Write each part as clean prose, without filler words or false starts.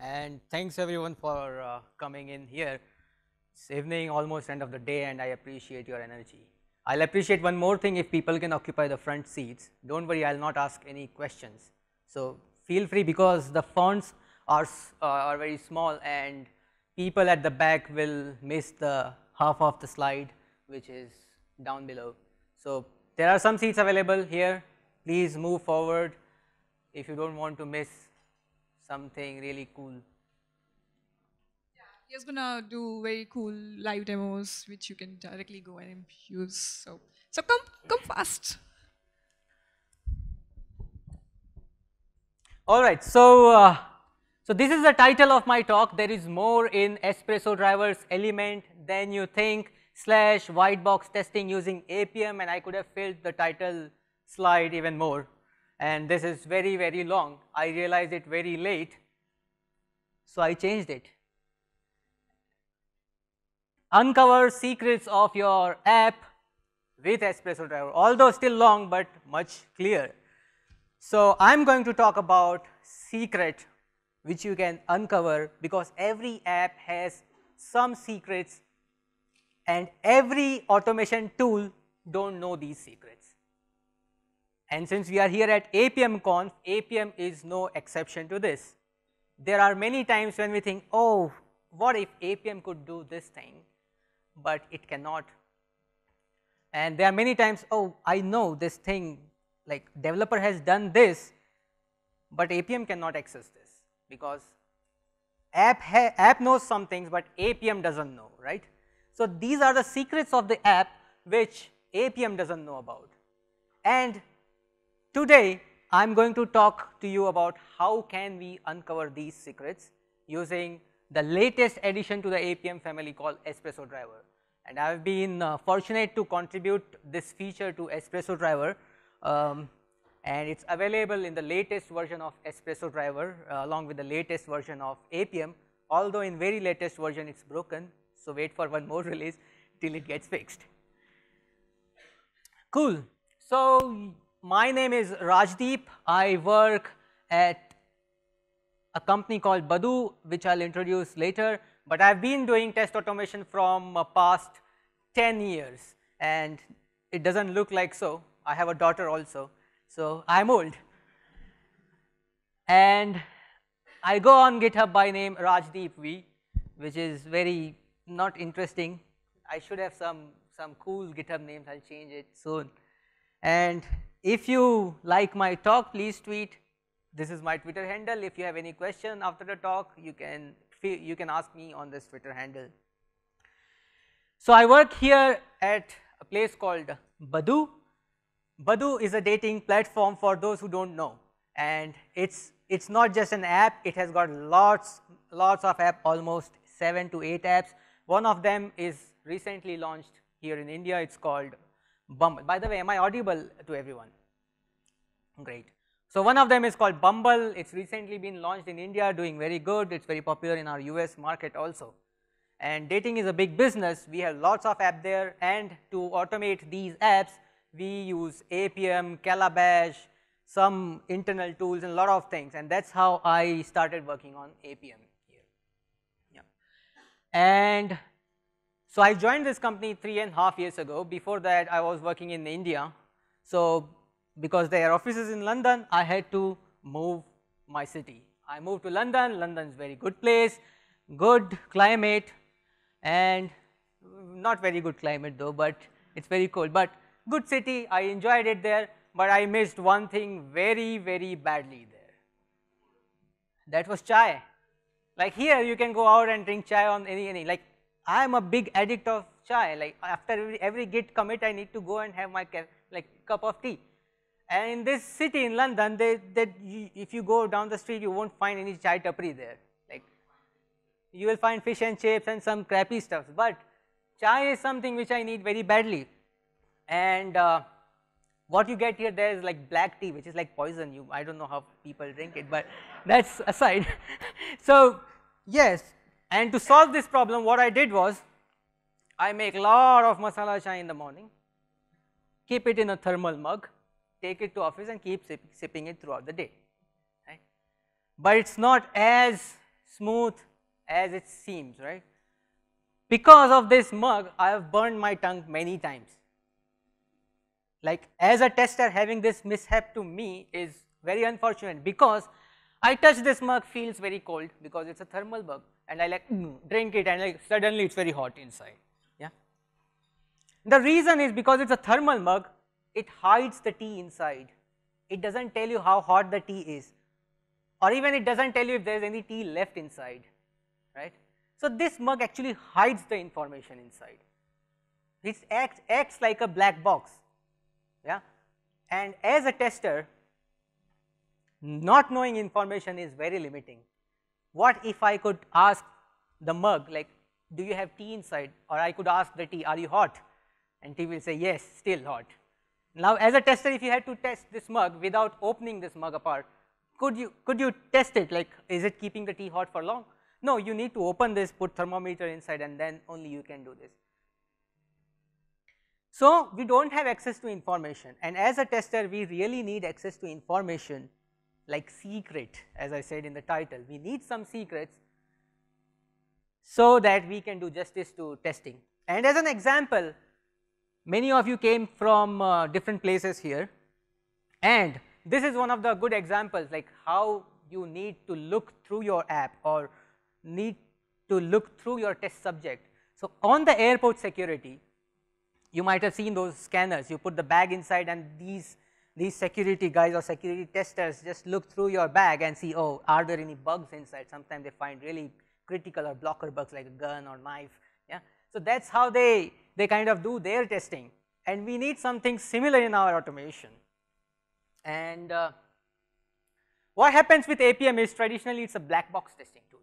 And thanks everyone for coming in here. It's evening, almost end of the day, and I appreciate your energy. I'll appreciate one more thing if people can occupy the front seats. Don't worry, I'll not ask any questions. So feel free, because the fonts are very small and people at the back will miss the half of the slide which is down below. So there are some seats available here. Please move forward if you don't want to miss something really cool. Yeah, he's gonna do very cool live demos which you can directly go and use. So come fast. All right, so this is the title of my talk. There is more in Espresso Driver's element than you think / white box testing using APM, and I could have filled the title slide even more. And this is very, very long. I realized it very late, so I changed it. Uncover secrets of your app with Espresso Driver, although still long but much clearer. So I'm going to talk about secret which you can uncover, because every app has some secrets and every automation tool don't know these secrets. And since we are here at APMConf, APM is no exception to this. There are many times when we think, oh, what if APM could do this thing, but it cannot. And there are many times, oh, I know this thing, like developer has done this, but APM cannot access this, because app knows some things but APM doesn't know, right? So these are the secrets of the app which APM doesn't know about. And today I am going to talk to you about how can we uncover these secrets using the latest addition to the APM family called Espresso Driver. And I have been fortunate to contribute this feature to Espresso Driver. And it's available in the latest version of Espresso Driver along with the latest version of APM, although in very latest version it's broken, so wait for one more release till it gets fixed. Cool. So my name is Rajdeep. I work at a company called Badoo, which I'll introduce later, but I've been doing test automation from past 10 years, and it doesn't look like so. I have a daughter also, so I'm old. And I go on GitHub by name Rajdeep V, which is very not interesting. I should have some cool GitHub names. I'll change it soon. And if you like my talk, please tweet. This is my Twitter handle. If you have any question after the talk, you can ask me on this Twitter handle. So I work here at a place called Badoo. Badoo is a dating platform for those who don't know, and it's not just an app. It has got lots of apps, almost 7 to 8 apps. One of them is recently launched here in India. It's called Bumble. By the way, am I audible to everyone? Great. So one of them is called Bumble. It's recently been launched in India, doing very good. It's very popular in our US market also. And dating is a big business. We have lots of apps there, and to automate these apps, we use APM, Calabash, some internal tools and a lot of things, and that's how I started working on APM here. Yeah. And so I joined this company 3.5 years ago. Before that I was working in India. So because their office is in London, I had to move my city. I moved to London. London's a very good place, good climate, and not very good climate though, but it's very cold. But good city, I enjoyed it there, but I missed one thing very badly there. That was chai. Like here you can go out and drink chai on any, like I am a big addict of chai. Like after every git commit I need to go and have my cup of tea. And in this city in London, if you go down the street you won't find any chai tapri there. Like you will find fish and chips and some crappy stuff, but chai is something which I need very badly. And what you get here, there is like black tea, which is like poison. I don't know how people drink it, but that's aside. So yes, and to solve this problem, what I did was I make a lot of masala chai in the morning, keep it in a thermal mug, take it to office and keep sipping it throughout the day, right? But it's not as smooth as it seems, right? Because of this mug, I have burned my tongue many times. Like, as a tester, having this mishap to me is very unfortunate, because I touch this mug, feels very cold because it's a thermal bug, and I like drink it and like suddenly it's very hot inside, yeah. The reason is because it's a thermal mug, it hides the tea inside. It doesn't tell you how hot the tea is, or even it doesn't tell you if there is any tea left inside, right. So this mug actually hides the information inside. It acts like a black box, yeah. And as a tester, not knowing information is very limiting. What if I could ask the mug, like, do you have tea inside? Or I could ask the tea, are you hot? And tea will say, yes, still hot. Now as a tester, if you had to test this mug without opening this mug apart, could you test it, like, is it keeping the tea hot for long? No, you need to open this, put thermometer inside, and then only you can do this. So we don't have access to information, and as a tester, we really need access to information, like secret, as I said in the title. We need some secrets so that we can do justice to testing. And as an example, many of you came from different places here, and this is one of the good examples, like how you need to look through your app or need to look through your test subject. So on the airport security, you might have seen those scanners. You put the bag inside, and these security guys or security testers just look through your bag and see, oh, are there any bugs inside? Sometimes they find really critical or blocker bugs like a gun or knife, yeah. So that's how they kind of do their testing, and we need something similar in our automation. And what happens with APM is traditionally it's a black box testing tool,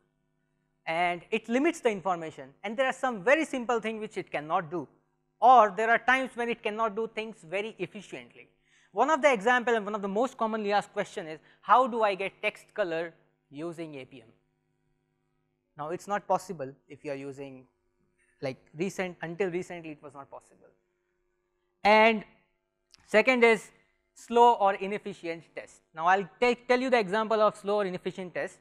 and it limits the information, and there are some very simple things which it cannot do, or there are times when it cannot do things very efficiently. One of the example and one of the most commonly asked question is, how do I get text color using APM? Now it's not possible if you are using, like, until recently it was not possible. And second is slow or inefficient test. Now I'll tell you the example of slow or inefficient test.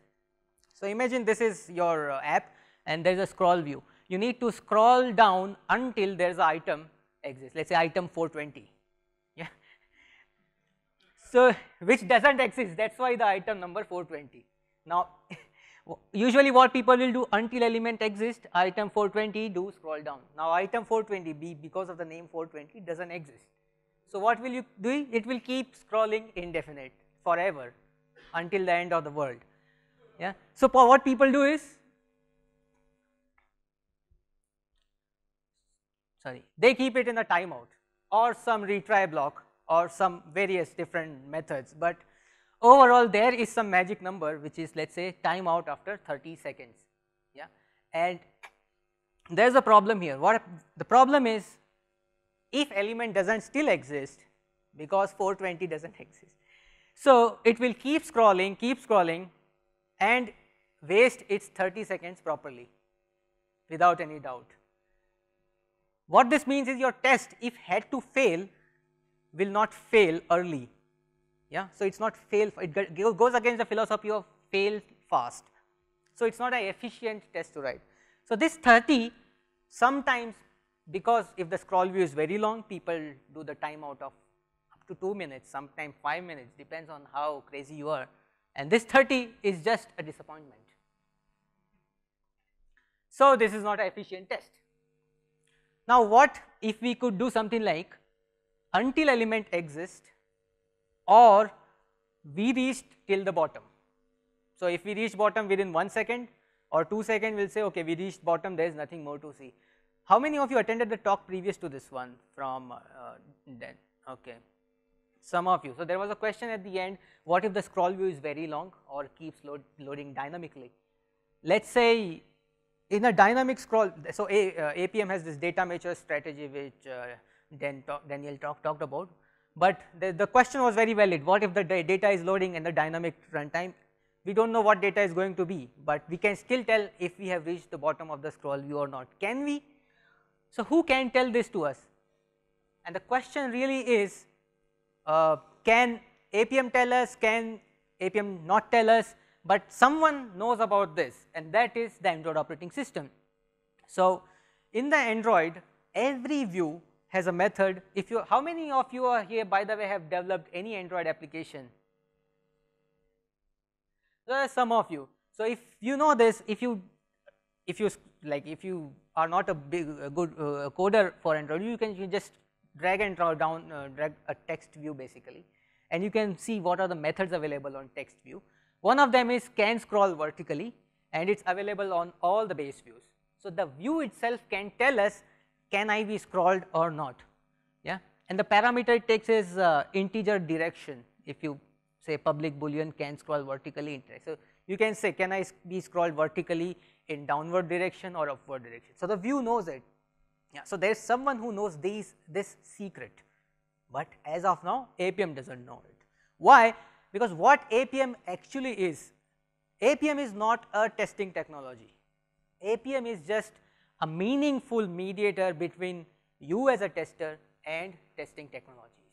So imagine this is your app, and there's a scroll view. You need to scroll down until there's an item exists. Let's say item 420. So, which doesn't exist, that's why the item number 420. Now, usually what people will do, until element exists, item 420, do scroll down. Now, item 420, because of the name 420, doesn't exist. So, what will you do? It will keep scrolling indefinite, forever, until the end of the world, yeah. So, what people do is, they keep it in a timeout or some retry block, or some various different methods, but overall there is some magic number which is, let's say, timeout after 30 seconds, yeah. And there is a problem here. What the problem is, if element doesn't still exist, because 420 doesn't exist, so it will keep scrolling and waste its 30 seconds properly without any doubt. What this means is your test, if had to fail, will not fail early, yeah. So it's not fail, it goes against the philosophy of fail fast. So it's not an efficient test to write. So this 30, sometimes, because if the scroll view is very long, people do the timeout of up to 2 minutes, sometimes 5 minutes, depends on how crazy you are, and this 30 is just a disappointment. So this is not an efficient test. Now what if we could do something like, until element exists, or we reached till the bottom. So if we reach bottom within 1 second or 2 seconds, we'll say, okay, we reached bottom, there is nothing more to see. How many of you attended the talk previous to this one from then? Okay, some of you. So there was a question at the end, what if the scroll view is very long or keeps loading dynamically? Let's say in a dynamic scroll, so APM has this data mature strategy which Daniel talked about, but the question was very valid. What if the data is loading in the dynamic runtime? We don't know what data is going to be, but we can still tell if we have reached the bottom of the scroll view or not. Can we? So who can tell this to us? And the question really is, can APM tell us, can APM not tell us, but someone knows about this, and that is the Android operating system. So in the Android, every view has a method. If you, how many of you are here, by the way, have developed any Android application? There are some of you. So if you know this, if you are not a good coder for Android, you can just drag and draw down, drag a text view basically, and you can see what are the methods available on text view. One of them is can scroll vertically, and it's available on all the base views. So the view itself can tell us, can I be scrolled or not, yeah. And the parameter it takes is integer direction. If you say public boolean can scroll vertically, so you can say can I be scrolled vertically in downward direction or upward direction. So the view knows it, yeah. So there is someone who knows this secret, but as of now APM does not know it. Why? Because what APM actually is, APM is not a testing technology. APM is just a meaningful mediator between you as a tester and testing technologies.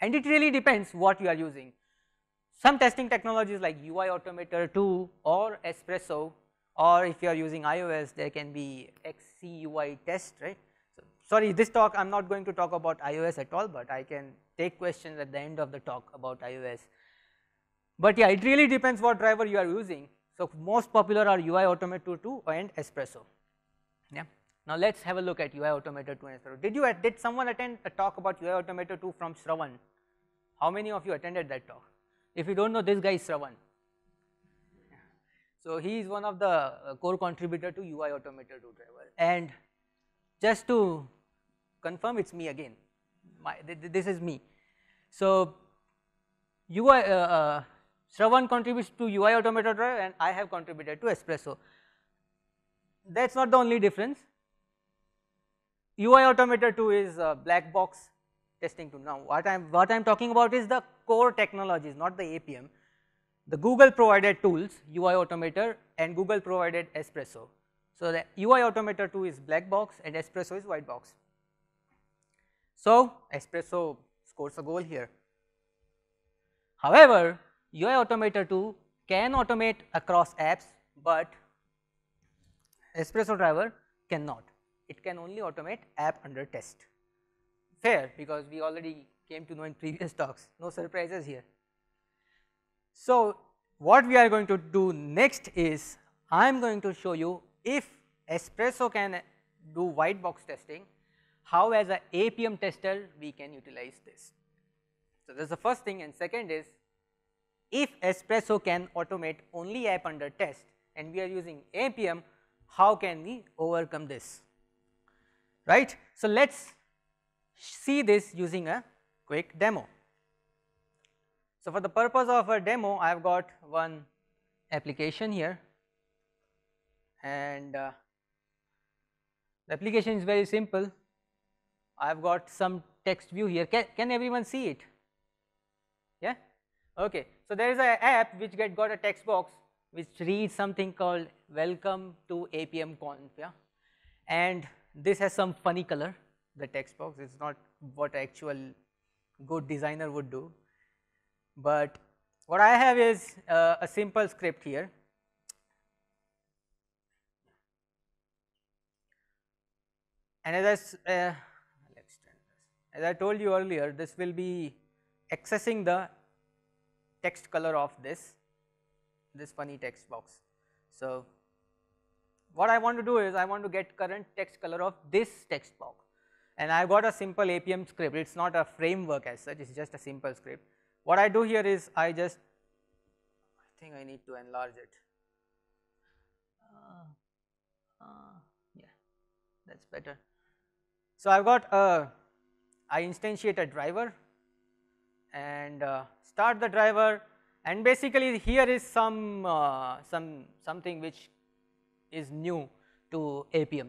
And it really depends what you are using. Some testing technologies like UI Automator 2 or Espresso, or if you are using iOS, there can be XCUITest, right. So, sorry, this talk I am not going to talk about iOS at all, but I can take questions at the end of the talk about iOS. But yeah, it really depends what driver you are using. So most popular are UI Automator 2 and Espresso, yeah. Now let's have a look at UI Automator 2 and Espresso. Did someone attend a talk about UI Automator 2 from Shravan? How many of you attended that talk? If you don't know, this guy is Shravan. So he is one of the core contributor to UI Automator 2 driver. And just to confirm, it's me again. This is me. So Shravan contributes to UI Automator driver, and I have contributed to Espresso. That's not the only difference. UI Automator 2 is a black box testing tool. Now what I'm talking about is the core technologies, not the APM. The Google provided tools, UI Automator, and Google provided Espresso. So the UI Automator 2 is black box and Espresso is white box. So Espresso scores a goal here. However, UI Automator 2 can automate across apps, but Espresso driver cannot. It can only automate app under test. Fair, because we already came to know in previous talks, no surprises here. So what we are going to do next is, I am going to show you if Espresso can do white box testing, how as an APM tester we can utilize this. So that is the first thing, and second is, if Espresso can automate only app under test and we are using APM, how can we overcome this, right. So let us see this using a quick demo. So for the purpose of a demo, I have got one application here, and the application is very simple. I have got some text view here. Can everyone see it? Yeah, okay. So there is an app which got a text box which reads something called welcome to APM conf, yeah, and this has some funny color. The text box is not what actual good designer would do, but what I have is a simple script here. And as I told you earlier, this will be accessing the text color of this funny text box. So what I want to do is, I want to get current text color of this text box. And I have got a simple APM script, it is not a framework as such, it is just a simple script. What I do here is, I think I need to enlarge it, yeah, that is better. So I have got I instantiate a driver and start the driver, and basically here is something which is new to APM.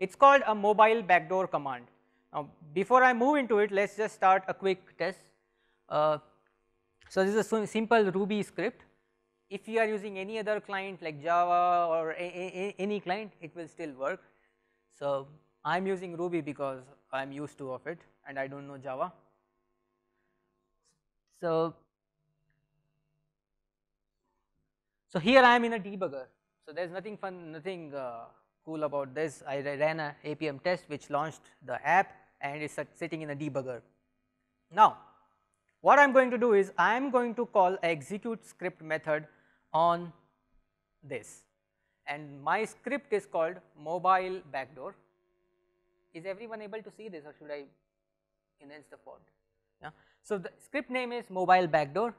It is called a mobile backdoor command. Now before I move into it, let us just start a quick test. So this is a simple Ruby script. If you are using any other client like Java or any client, it will still work. So I am using Ruby because I am used to it and I do not know Java. So So here I am in a debugger. So there is nothing fun, nothing cool about this. I ran a APM test which launched the app and is sitting in a debugger. Now what I am going to do is I am going to call a execute script method on this, and my script is called mobile backdoor. Is everyone able to see this, or should I enhance the font? Yeah. So the script name is mobile backdoor,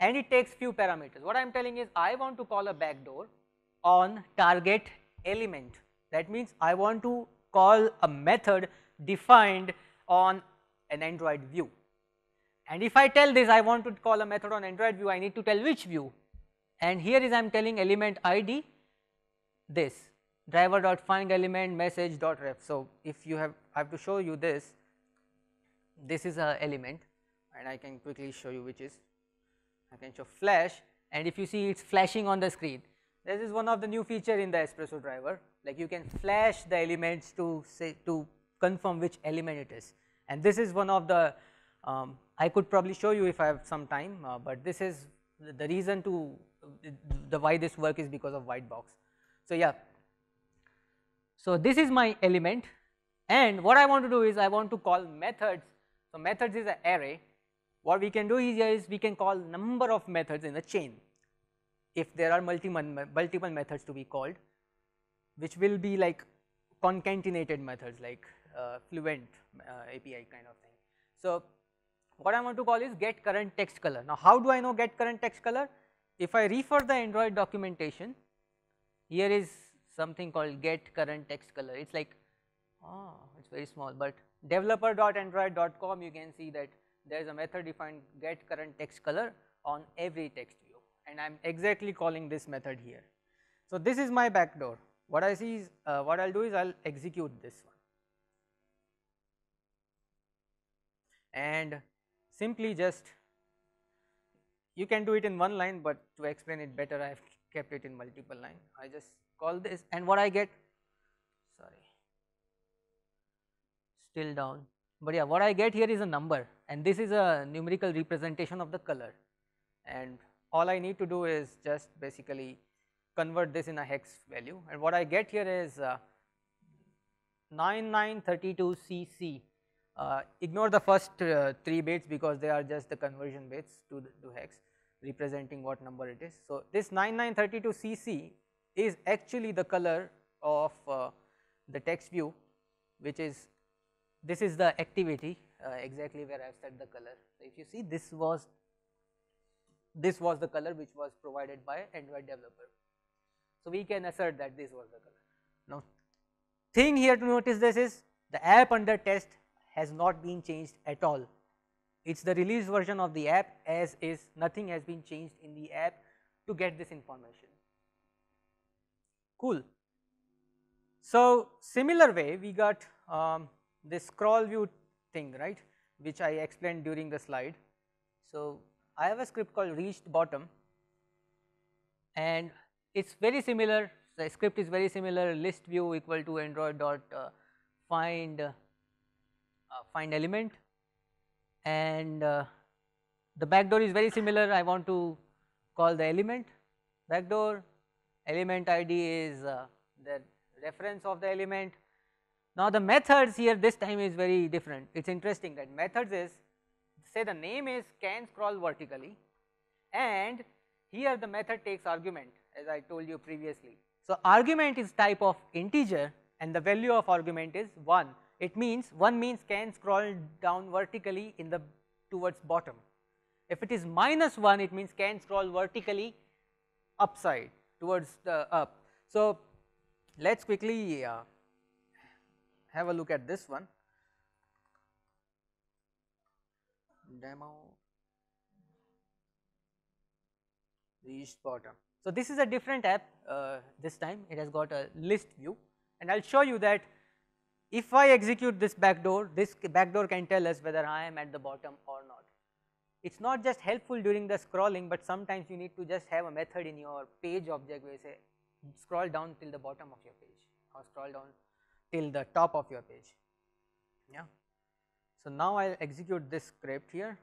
and it takes few parameters. What I am telling is I want to call a backdoor on target element. That means I want to call a method defined on an Android view, and if I tell this I want to call a method on Android view, I need to tell which view, and here is I am telling element ID this driver.findElementMessage.ref. So if you have, I have to show you this, this is a element, and I can quickly show you which is, I can show flash, and if you see it's flashing on the screen. This is one of the new feature in the Espresso driver, like you can flash the elements to say, to confirm which element it is. And this is one of the, I could probably show you if I have some time, but this is the reason to the why this work is because of white box. So yeah, so this is my element, and what I want to do is I want to call methods. So methods is an array. What we can do here is we can call number of methods in a chain if there are multiple methods to be called, which will be like concatenated methods, like fluent API kind of thing. So what I want to call is get current text color. Now how do I know get current text color? If I refer the Android documentation, here is something called get current text color. It's like, oh, it's very small, but developer.android.com, you can see that there is a method defined get current text color on every text view, and I am exactly calling this method here. So this is my backdoor. What I see is, what I will do is I will execute this one, and simply just, you can do it in one line, but to explain it better I have kept it in multiple line. I just call this, and what I get, sorry, still down, but yeah, what I get here is a number, and this is a numerical representation of the color, and all I need to do is just basically convert this in a hex value, and what I get here is 9932cc. Ignore the first 3 bits because they are just the conversion bits to hex representing what number it is. So this 9932cc is actually the color of the text view, which is, this is the activity exactly where I have set the color. So if you see, this was the color which was provided by Android developer. So we can assert that this was the color. Now thing here to notice this is the app under test has not been changed at all. It is the release version of the app as is, nothing has been changed in the app to get this information. Cool. So similar way we got this scroll view thing, right, which I explained during the slide. So I have a script called reached bottom, and it's very similar. The script is very similar. List view equal to Android dot find element, and the backdoor is very similar. I want to call the element backdoor. Element ID is the reference of the element. Now the methods here this time is very different. It's interesting that methods is, say the name is can scroll vertically, and here the method takes argument, as I told you previously. So argument is type of integer, and the value of argument is 1. It means 1 means can scroll down vertically in the towards bottom. If it is -1, it means can scroll vertically upside towards the up. So let's quickly have a look at this one. Demo reached bottom. So this is a different app this time. It has got a list view, and I'll show you that if I execute this backdoor can tell us whether I am at the bottom or not. It's not just helpful during the scrolling, but sometimes you need to just have a method in your page object where you say scroll down till the bottom of your page, or scroll down till the top of your page. Yeah. So now I will execute this script here,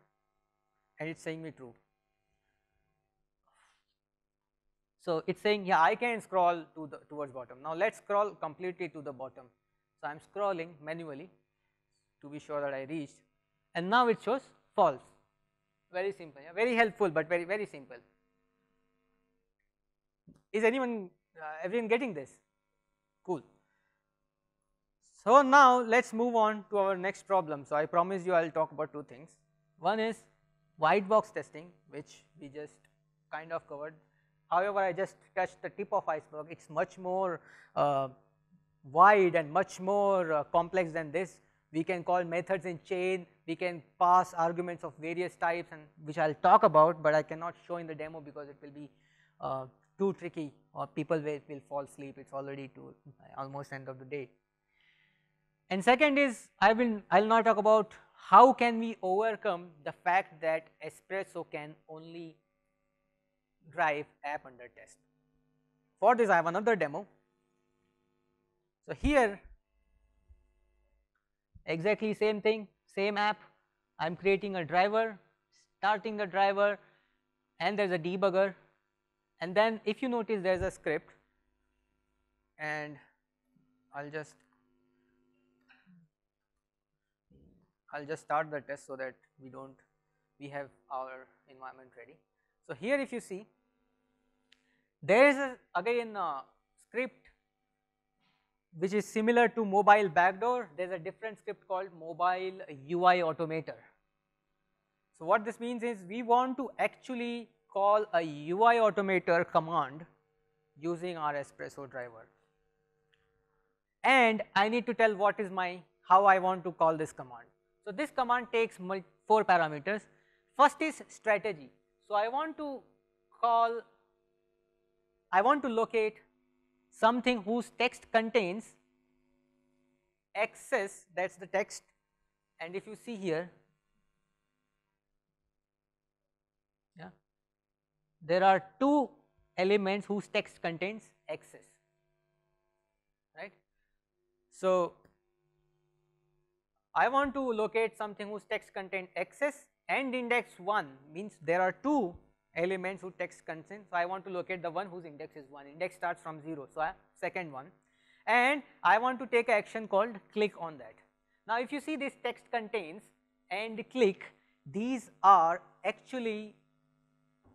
and it's saying me true. So it's saying, yeah, I can scroll to the towards bottom. Now let's scroll completely to the bottom. So I'm scrolling manually to be sure that I reached, and now it shows false. Very simple, yeah? Very helpful, but very simple. Is everyone getting this? Cool. So now let's move on to our next problem. So I promise you I'll talk about two things. One is white box testing, which we just kind of covered. However, I just touched the tip of iceberg. It's much more wide and much more complex than this. We can call methods in chain. We can pass arguments of various types, and which I'll talk about, but I cannot show in the demo because it will be too tricky, or people will fall asleep. It's already almost end of the day. And second is, I'll now talk about how can we overcome the fact that Espresso can only drive app under test. For this I have another demo. So here exactly same thing, same app. I am creating a driver, starting the driver, and there is a debugger, and then if you notice there is a script, and I'll just start the test so that we have our environment ready. So here if you see, there is again a script which is similar to mobile backdoor. There is a different script called mobile UI automator. So what this means is, we want to actually call a UI automator command using our Espresso driver, and I need to tell how I want to call this command. So this command takes 4 parameters. First is strategy. So I want to locate something whose text contains access, that is the text, and if you see here, yeah, there are 2 elements whose text contains access, right. So I want to locate something whose text contains access and index 1, means there are 2 elements whose text contains. So I want to locate the one whose index is 1, index starts from 0. So I second one, and I want to take action called click on that. Now if you see this text contains and click, these are actually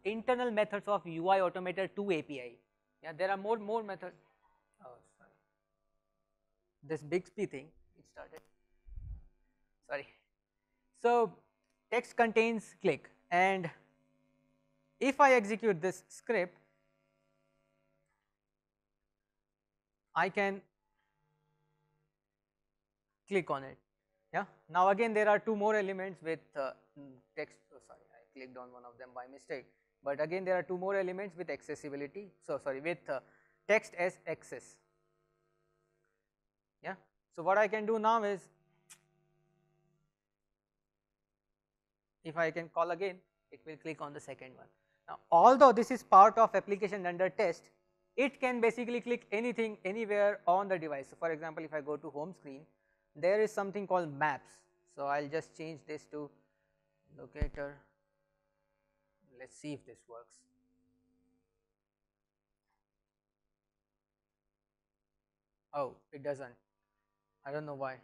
internal methods of UI Automator 2 API. Yeah, there are more methods. Oh, sorry. This Bixby thing, it started. Sorry. So text contains click, and if I execute this script, I can click on it, yeah. Now again there are 2 more elements with text. Oh, sorry, I clicked on one of them by mistake, but again there are 2 more elements with accessibility, so sorry, with text as access, yeah. So what I can do now is, if I can call again, it will click on the second one. Now although this is part of application under test, it can basically click anything anywhere on the device. So for example, if I go to home screen, there is something called maps. So I'll just change this to locator. Let's see if this works. Oh, it doesn't. I don't know why.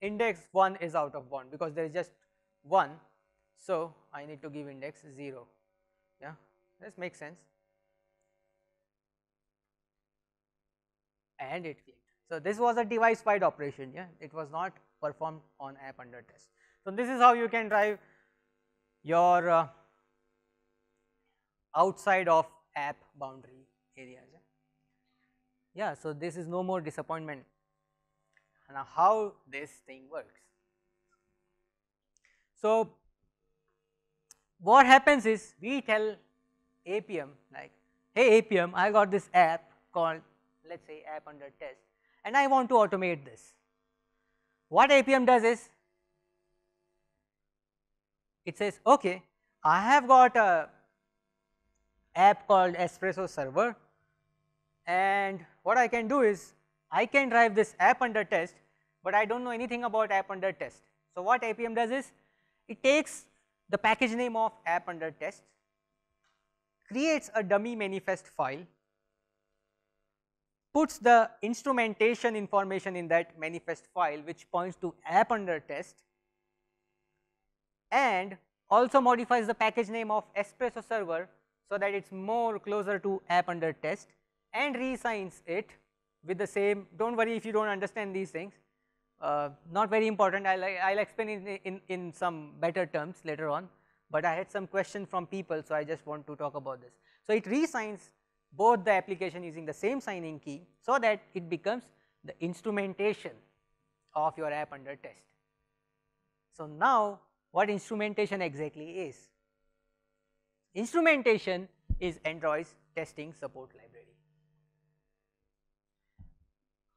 Index 1 is out of bound because there is just 1, so I need to give index 0, yeah, this makes sense, and it clicked. So this was a device wide operation, yeah, it was not performed on app under test. So this is how you can drive your outside of app boundary areas, yeah. Yeah, so this is no more disappointment. Now how this thing works. So what happens is, we tell APM like, hey APM, I got this app called, let's say, app under test, and I want to automate this. What APM does is, it says, okay, I have got a app called Espresso server, and what I can do is, I can drive this app under test, but I do not know anything about app under test. So what APM does is, it takes the package name of app under test creates a dummy manifest file, puts the instrumentation information in that manifest file which points to app under test, and also modifies the package name of Espresso server so that it is more closer to app under test, and reassigns it with the same. Do not worry if you do not understand these things, not very important, I will explain in some better terms later on, but I had some question from people, so I just want to talk about this. So, it reassigns both the application using the same signing key so that it becomes the instrumentation of your app under test. So, now what instrumentation exactly is? Instrumentation is Android's testing support library.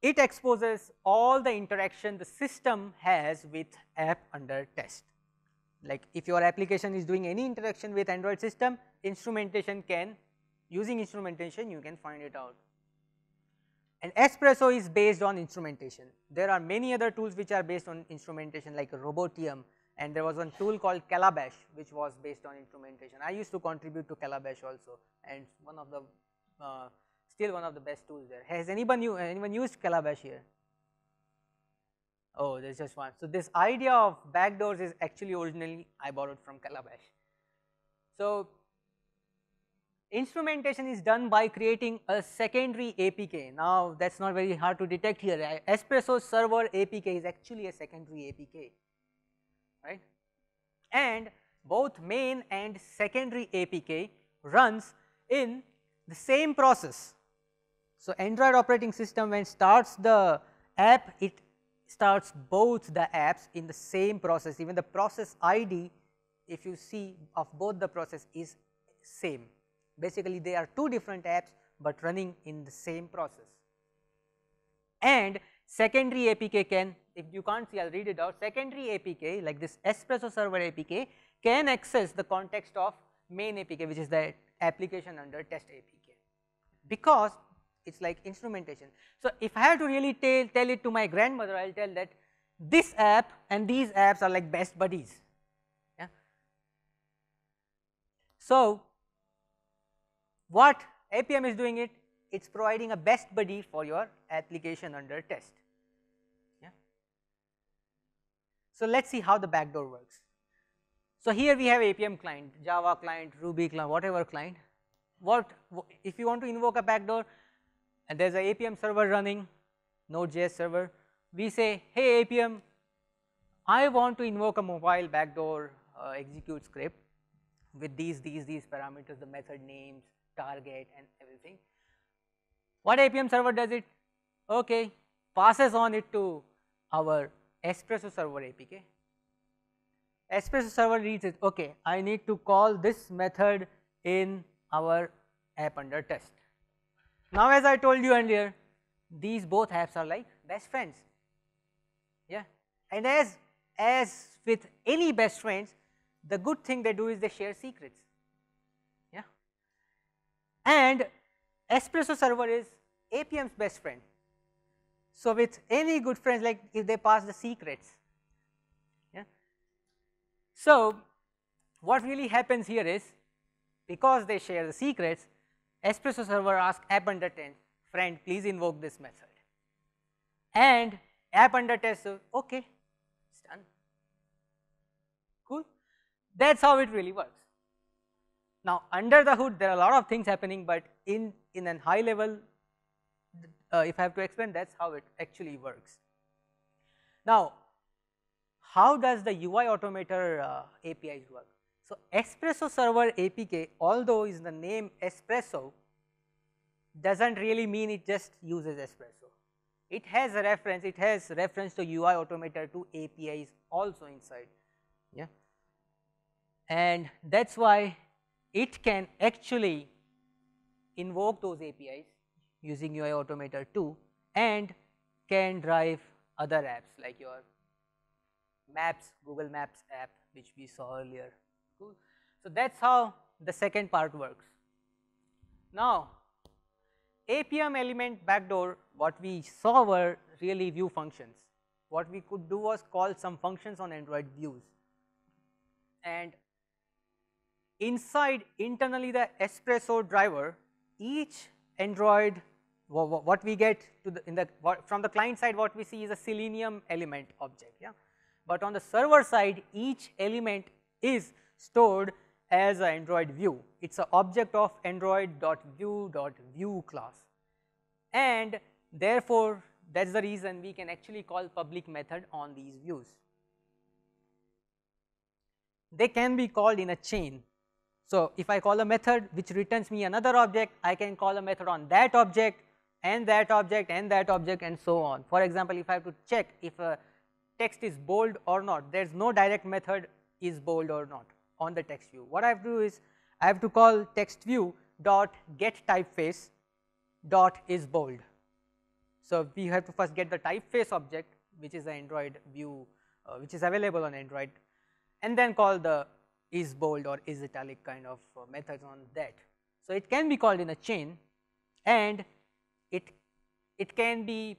It exposes all the interaction the system has with app under test. Like if your application is doing any interaction with Android system, instrumentation can, using instrumentation you can find it out. And Espresso is based on instrumentation. There are many other tools which are based on instrumentation like Robotium, and there was one tool called Calabash which was based on instrumentation. I used to contribute to Calabash also, and one of the still one of the best tools there. Has anyone used Calabash here? Oh, there is just one. So, this idea of backdoors is actually originally I borrowed from Calabash. So, instrumentation is done by creating a secondary APK. Now, that is not very hard to detect here. Espresso server APK is actually a secondary APK, right? And both main and secondary APK runs in the same process. So, Android operating system when starts the app, it starts both the apps in the same process. Even the process ID, if you see, of both the process is same. Basically, they are two different apps, but running in the same process. And secondary APK can, if you can't see, I'll read it out. Secondary APK, like this Espresso server APK, can access the context of main APK, which is the application under test APK, because it is like instrumentation. So, if I have to really tell it to my grandmother, I will tell that this app and these apps are like best buddies, yeah. So, what APM is doing, it is providing a best buddy for your application under test, yeah. So, let us see how the backdoor works. So, here we have APM client, Java client, Ruby client, whatever client. What if you want to invoke a backdoor, and there is an APM server running, Node.js server, we say, hey APM, I want to invoke a mobile backdoor execute script with these parameters, the method names, target and everything. What APM server does it? Okay, passes on it to our Espresso server APK. Espresso server reads it, okay, I need to call this method in our app under test. Now, as I told you earlier, these both apps are like best friends, yeah, and as with any best friends, the good thing they do is they share secrets, yeah. And Espresso server is APM's best friend. So, with any good friends, like if they pass the secrets, yeah. So, what really happens here is, because they share the secrets, Espresso server asks app under test, friend, please invoke this method, and app under test says, okay, it's done, cool. That's how it really works. Now, under the hood, there are a lot of things happening, but in a high level, if I have to explain, that's how it actually works. Now, how does the UI Automator APIs work? So, Espresso server APK, although is the name Espresso, does not really mean it just uses Espresso. It has reference to UI Automator 2 APIs also inside, yeah. And that is why it can actually invoke those APIs using UI Automator 2 and can drive other apps like your Maps, Google Maps app which we saw earlier. Cool. So, that is how the second part works. Now, APM element backdoor, what we saw were really view functions. What we could do was call some functions on Android views, and internally the Espresso driver, each Android, what we get to the, from the client side, what we see is a Selenium element object, yeah. But on the server side, each element is stored as an Android view. It is an object of android.view.view class, and therefore that is the reason we can actually call public method on these views. They can be called in a chain. So, if I call a method which returns me another object, I can call a method on that object and that object and that object and so on. For example, if I have to check if a text is bold or not, there is no direct method is bold or not on the text view. What I have to do is I have to call text view dot get typeface dot is bold. So, we have to first get the typeface object which is the Android view which is available on Android, and then call the is bold or is italic kind of methods on that. So, it can be called in a chain, and it can be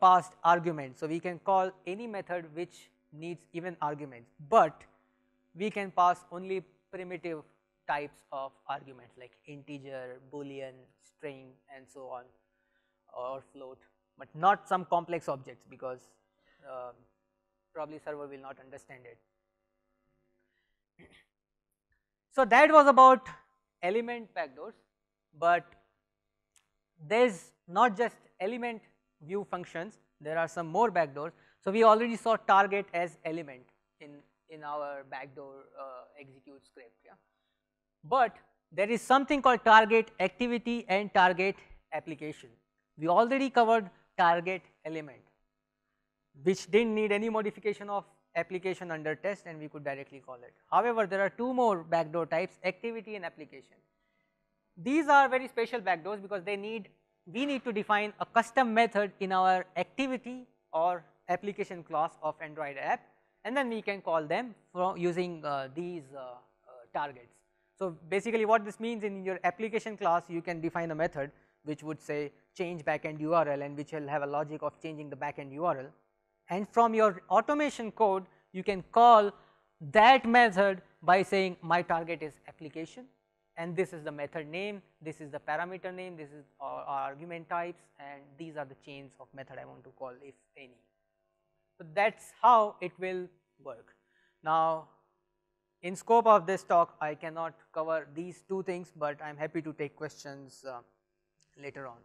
passed arguments. So, we can call any method which needs even arguments, but we can pass only primitive types of arguments like integer, boolean, string and so on, or float, but not some complex objects, because probably server will not understand it. So, that was about element backdoors, but there is not just element view functions, there are some more backdoors. So, we already saw target as element in our backdoor execute script, yeah. But there is something called target activity and target application. We already covered target element, which did not need any modification of application under test, and we could directly call it. However, there are two more backdoor types, activity and application. These are very special backdoors because they need, we need to define a custom method in our activity or application class of Android app, and then we can call them from using these targets. So, basically what this means, in your application class you can define a method which would say change backend URL, and which will have a logic of changing the backend URL. And from your automation code you can call that method by saying my target is application, and this is the method name, this is the parameter name, this is our argument types, and these are the chains of method I want to call, if any. So, that is how it will work. Now, in scope of this talk I cannot cover these two things, but I am happy to take questions later on.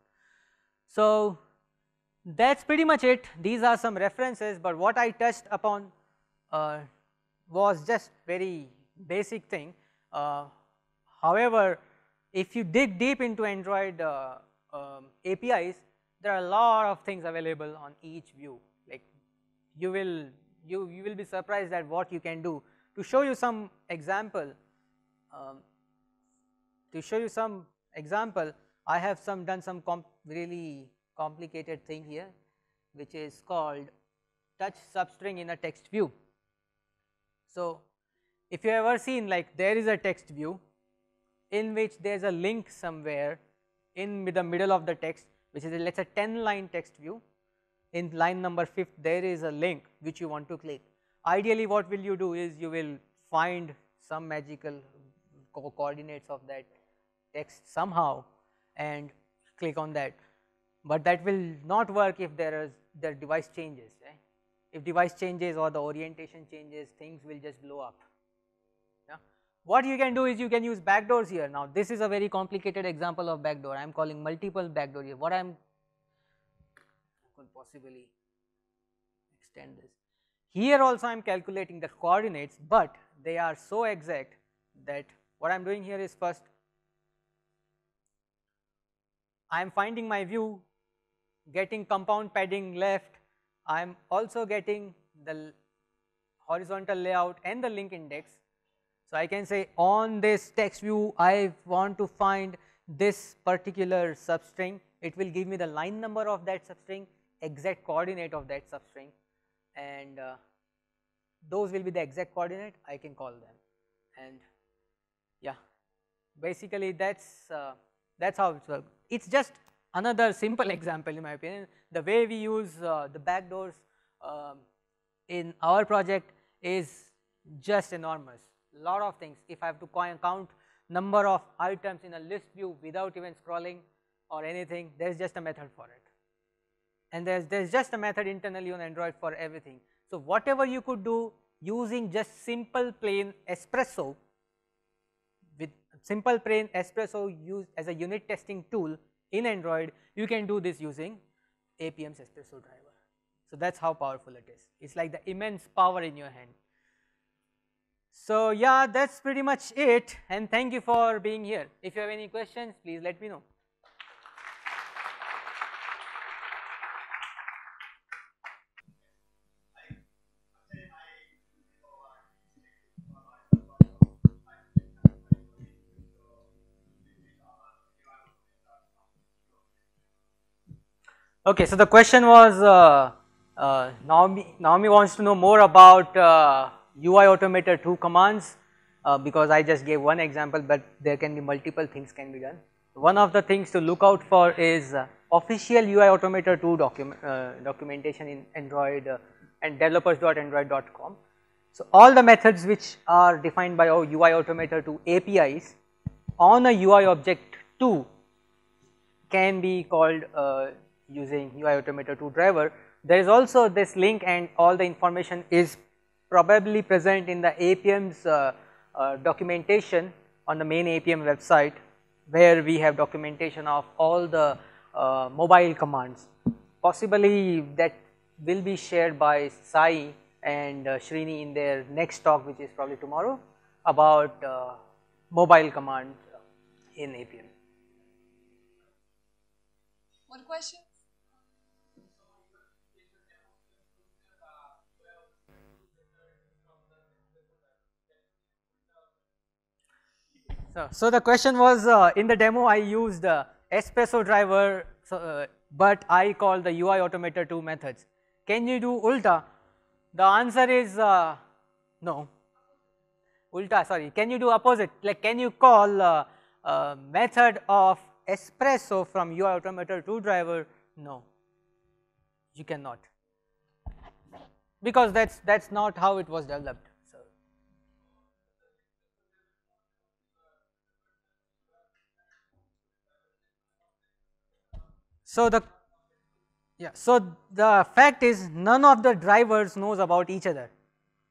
So, that is pretty much it. These are some references, but what I touched upon was just very basic thing. However, if you dig deep into Android APIs, there are a lot of things available on each view. Like you will be surprised at what you can do. To show you some example, I have done some really complicated thing here, which is called touch substring in a text view. So, if you have ever seen, like, there is a text view in which there is a link somewhere in the middle of the text, which is let us say 10-line text view. In line number 5th there is a link which you want to click. Ideally what will you do is you will find some magical coordinates of that text somehow and click on that. But that will not work if the device changes, right? If device changes or the orientation changes, things will just blow up. Yeah. What you can do is you can use backdoors here. Now, this is a very complicated example of backdoor. I am calling multiple backdoor here. What I could possibly extend this. Here also I am calculating the coordinates, but they are so exact that what I am doing here is first I am finding my view, getting compound padding left, I am also getting the horizontal layout and the link index. So, I can say on this text view I want to find this particular substring, it will give me the line number of that substring, exact coordinate of that substring, and those will be the exact coordinate I can call them, and yeah, basically that is how it works. It is just another simple example in my opinion. The way we use the backdoors in our project is just enormous. lot of things. If I have to count number of items in a list view without even scrolling or anything, there is just a method for it. And there is just a method internally on Android for everything. So, whatever you could do using just simple plain Espresso, with simple plain Espresso used as a unit testing tool in Android, you can do this using APM's Espresso driver. So, that is how powerful it is. It is like the immense power in your hand. So, yeah, that is pretty much it, and thank you for being here. If you have any questions, please let me know. Okay, so the question was, Naomi wants to know more about UI Automator 2 commands, because I just gave one example, but there can be multiple things can be done. One of the things to look out for is official UI Automator 2 documentation in Android and developers.android.com. So, all the methods which are defined by our UI Automator 2 APIs on a UI object 2 can be called using UI Automator 2 driver. There is also this link, and all the information is probably present in the APM's documentation on the main APM website, where we have documentation of all the mobile commands. Possibly that will be shared by Sai and Srini in their next talk, which is probably tomorrow, about mobile commands in APM. More questions? So, the question was, in the demo I used Espresso driver, so, but I called the UI Automator 2 methods. Can you do Ulta? The answer is no. Ulta, sorry. Can you do opposite? Like, can you call a method of Espresso from UI Automator 2 driver? No, you cannot, because that's not how it was developed. So the fact is, none of the drivers knows about each other.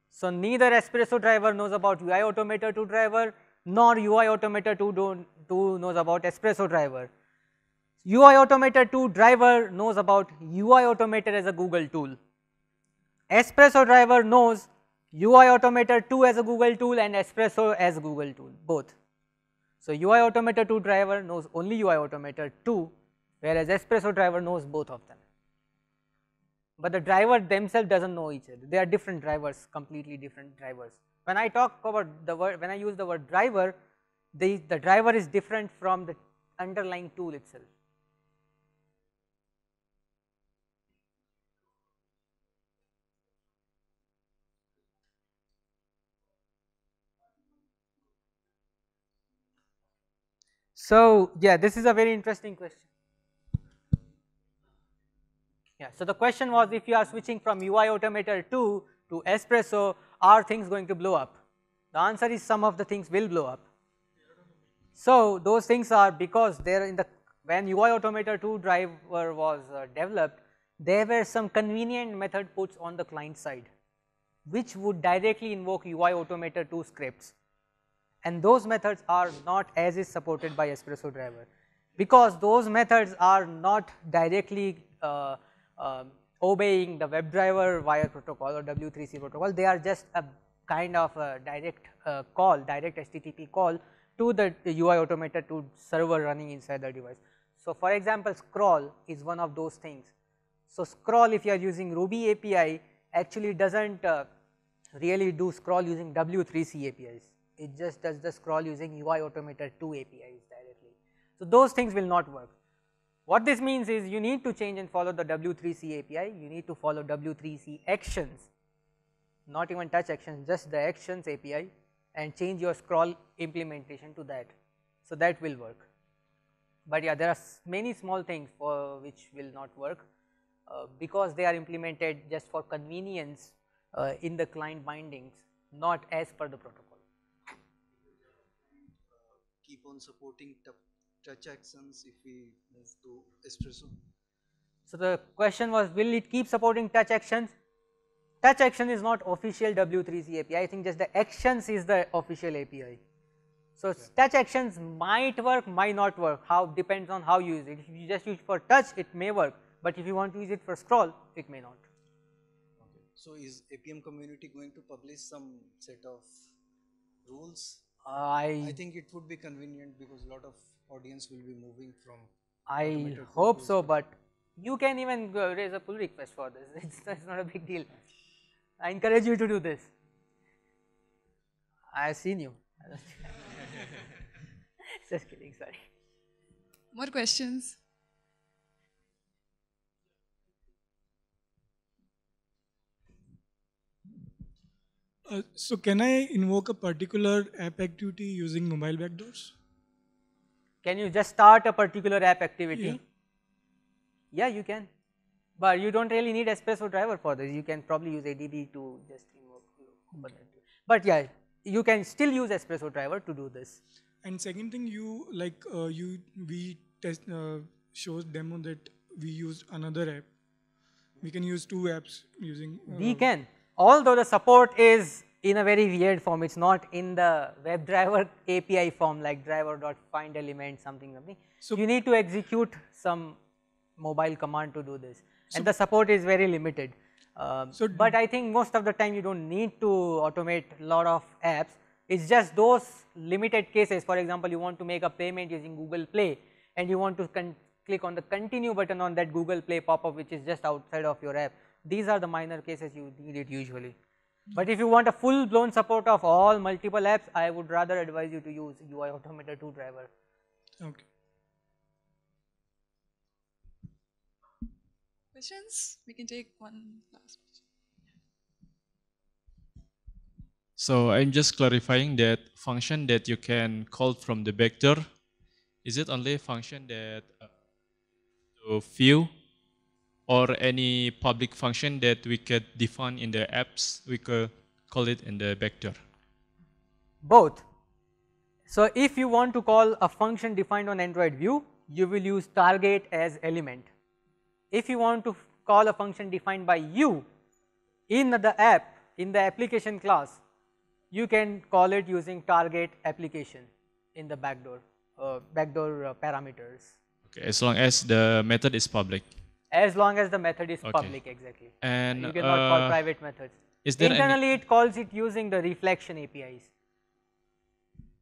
So, neither Espresso driver knows about UI Automator 2 driver, nor UI Automator 2 knows about Espresso driver. UI Automator 2 driver knows about UI Automator as a Google tool. Espresso driver knows UI Automator 2 as a Google tool and Espresso as Google tool, both. So, UI Automator 2 driver knows only UI Automator 2. Whereas Espresso driver knows both of them, but the driver themselves doesn't know each other. They are different drivers, completely different drivers. When I talk about the word, when I use the word driver, the driver is different from the underlying tool itself. So, yeah, this is a very interesting question. Yeah, so the question was, if you are switching from UI Automator 2 to Espresso, are things going to blow up? The answer is, some of the things will blow up. So, those things are because there in the, when UI Automator 2 driver was developed, there were some convenient method puts on the client side, which would directly invoke UI Automator 2 scripts, and those methods are not as is supported by Espresso driver, because those methods are not directly obeying the WebDriver wire protocol or W3C protocol. They are just a kind of a direct call, direct HTTP call to the UI Automator 2 server running inside the device. So, for example, scroll is one of those things. So, scroll, if you are using Ruby API, actually does not really do scroll using W3C APIs, it just does the scroll using UI Automator 2 APIs directly. So, those things will not work. What this means is, you need to change and follow the W3C API, you need to follow W3C actions, not even touch actions, just the actions API, and change your scroll implementation to that. So, that will work. But yeah, there are many small things for which will not work, because they are implemented just for convenience in the client bindings, not as per the protocol. keep on supporting touch actions if we move to Espresso? So the question was, will it keep supporting touch actions? Touch action is not official W3C API. I think just the actions is the official API. So touch actions might work, might not work, how depends on how you use it. If you just use it for touch, it may work, but if you want to use it for scroll, it may not. Okay. So is APM community going to publish some set of rules? I think it would be convenient because a lot of audience will be moving from. I hope so, but you can even raise a pull request for this. It's not a big deal. I encourage you to do this. I have seen you. Just kidding, sorry. More questions? So can I invoke a particular app activity using mobile backdoors? Can you just start a particular app activity? Yeah, you can. But you don't really need Espresso Driver for this. You can probably use ADB to just invoke. But yeah, you can still use Espresso Driver to do this. And second thing, you like we test showed demo that we used another app. We can use two apps using. We can. Although the support is in a very weird form, it's not in the WebDriver API form like driver.findElement something. So you need to execute some mobile command to do this, and the support is very limited. But I think most of the time you don't need to automate a lot of apps. It's just those limited cases. For example, you want to make a payment using Google Play, and you want to click on the continue button on that Google Play pop-up, which is just outside of your app. These are the minor cases you need it usually. But if you want a full blown support of all multiple apps, I would rather advise you to use UI Automator 2 driver. Okay. Questions? We can take one last question. So I'm just clarifying that function that you can call from the vector, is it only a function that to view? Or any public function that we could define in the apps, we could call it in the vector? Both. So if you want to call a function defined on Android view, you will use target as element. If you want to call a function defined by you in the app, in the application class, you can call it using target application in the backdoor, parameters. Okay, as long as the method is public. As long as the method is public, exactly. And you cannot call private methods. Internally, it calls it using the reflection APIs.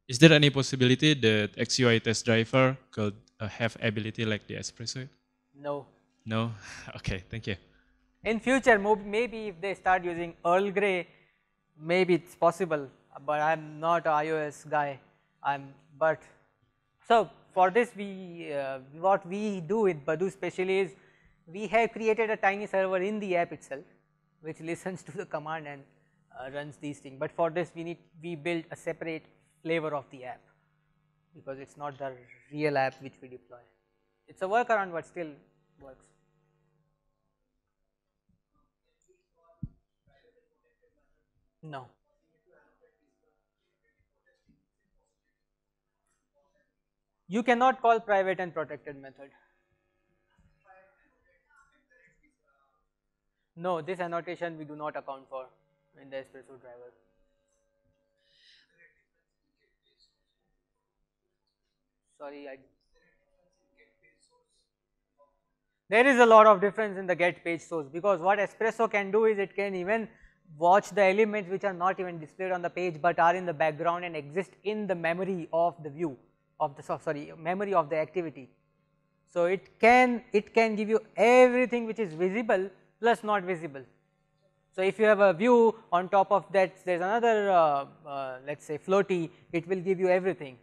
Is there any possibility that XCUITest driver could have ability like the Espresso? No. No? Okay, thank you. In future, maybe if they start using Earl Grey, maybe it's possible, but I'm not an iOS guy. So for this, what we do with Badoo especially is, we have created a tiny server in the app itself, which listens to the command and runs these things. But for this, we build a separate flavor of the app because it's not the real app which we deploy. It's a workaround, but still works. No. You cannot call private and protected method. No, this annotation we do not account for in the Espresso driver. Sorry, there is a lot of difference in the get page source, because what Espresso can do is it can even watch the elements which are not even displayed on the page but are in the background and exist in the memory of the view of the memory of the activity. So it can give you everything which is visible plus not visible. So if you have a view, on top of that there is another let us say floaty, it will give you everything.